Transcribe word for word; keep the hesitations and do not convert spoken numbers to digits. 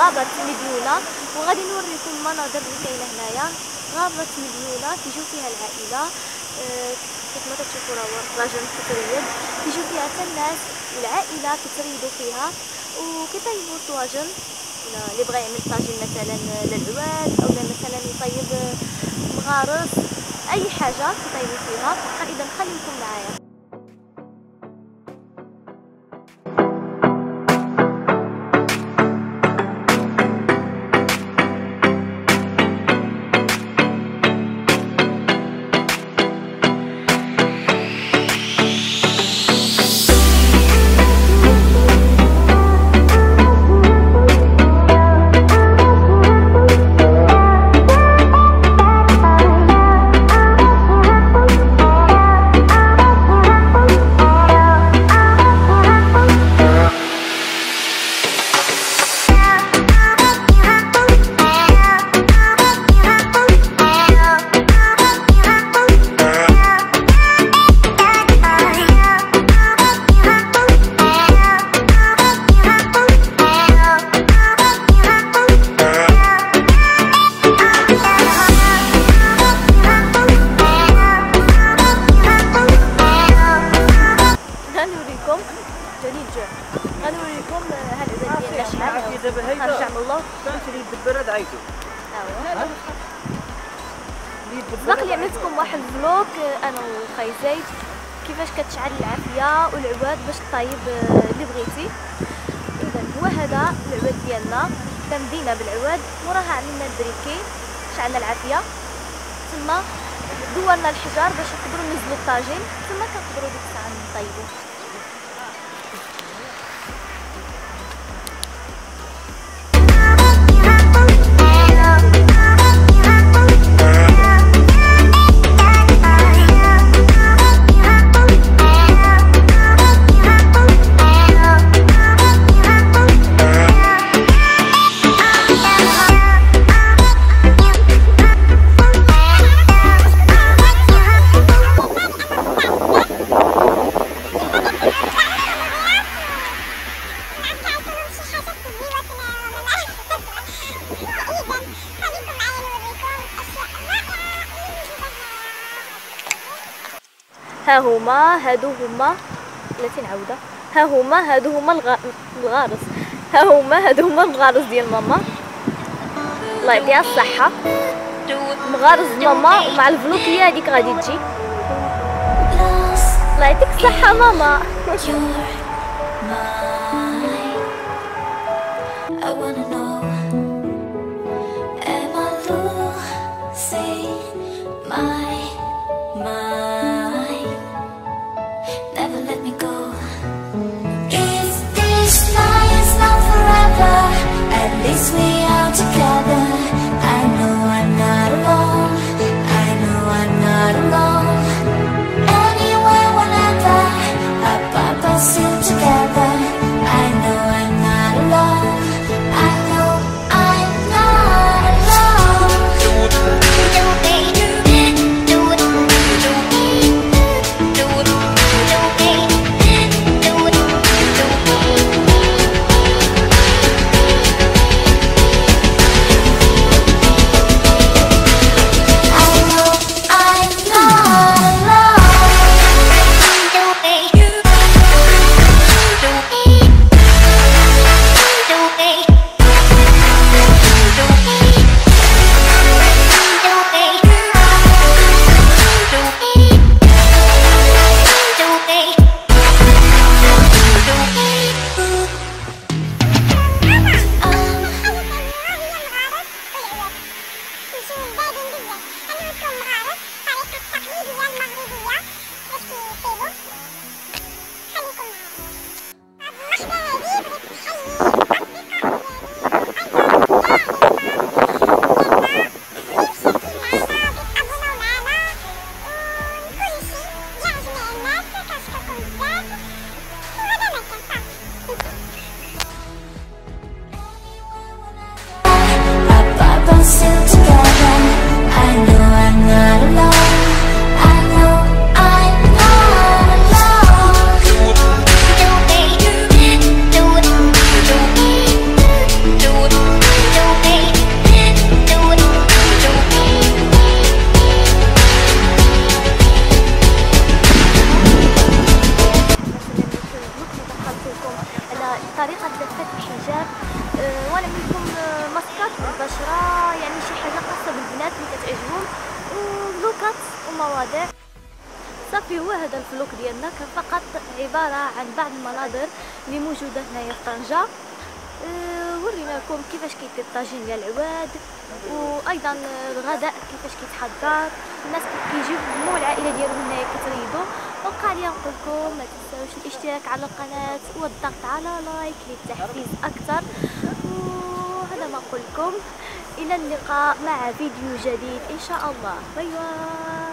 غابة مديونة، وغادي نوريكم المناظر اللي كاينه هنايا. غابة مديونة كيجيو فيها العائلة كيف ما كتشوفوا راه الراجل كيتريد، كيجيو فيها حتى الناس العائلة كيتريدوا فيها وكيطيبوا الطواجن. اللي بغى يعمل طاجن مثلا للعواد او مثلا يطيب مغارس، اي حاجه كيطيبوا فيها. فاذا خليكم معايا. غنوريكم هذا ديال الشعب دابا، هيدا نرجع من الله كنشري الدبره دعيتو. ها هو باقي اللي عملتكم واحد الفلوق انا وخاي زايد كيفاش كتشعل العافيه والعباد باش طايب اللي بغيتي. اذا هو هذا العباد ديالنا تمدينا بالعواد، وراها عملنا البريكي شعلنا العافيه، ثم دورنا الحجار باش نقدروا ننزلوا الطاجين، ثم كنقدروا ديك الساعه نطيبوه. ها هما هادو هما بلاتي نعاودها. ها هما هادو هما الغارس، ها هما هادو هما المغارس ديال ماما الله يعطيها الصحه. مغارس ماما ومع الفلوكيه هذيك غادي تجي. الله يعطيك الصحه ماما. We'll be right back. وانا منكم ماسكات بالبشره، يعني شي حاجه خاصه بالبنات اللي كتعجبهم، وبلوكات ومواضيع. صافي هو هذا الفلوك ديالنا، كان فقط عباره عن بعض المناظر اللي موجوده هنايا في طنجه. وريناكم كيفاش كيدير الطاجين ديال العواد، وايضا الغداء كيفاش كيتحضر. الناس كيجيو هما والعائله ديالهم هنايا كتريضوا. وبقى لي نقول لكم ما تنساوش الاشتراك على القناه والضغط على لايك للتحفيز اكثر. وهذا ما نقول لكم، الى اللقاء مع فيديو جديد ان شاء الله. باي باي.